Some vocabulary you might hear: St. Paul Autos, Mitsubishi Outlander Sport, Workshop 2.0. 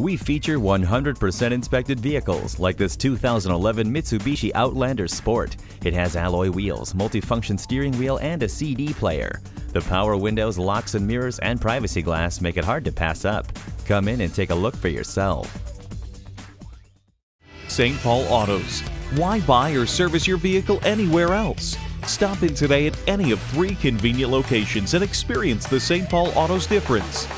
We feature 100% inspected vehicles like this 2011 Mitsubishi Outlander Sport. It has alloy wheels, multifunction steering wheel, and a CD player. The power windows, locks and mirrors, and privacy glass make it hard to pass up. Come in and take a look for yourself. St. Paul Autos. Why buy or service your vehicle anywhere else? Stop in today at any of 3 convenient locations and experience the St. Paul Autos difference.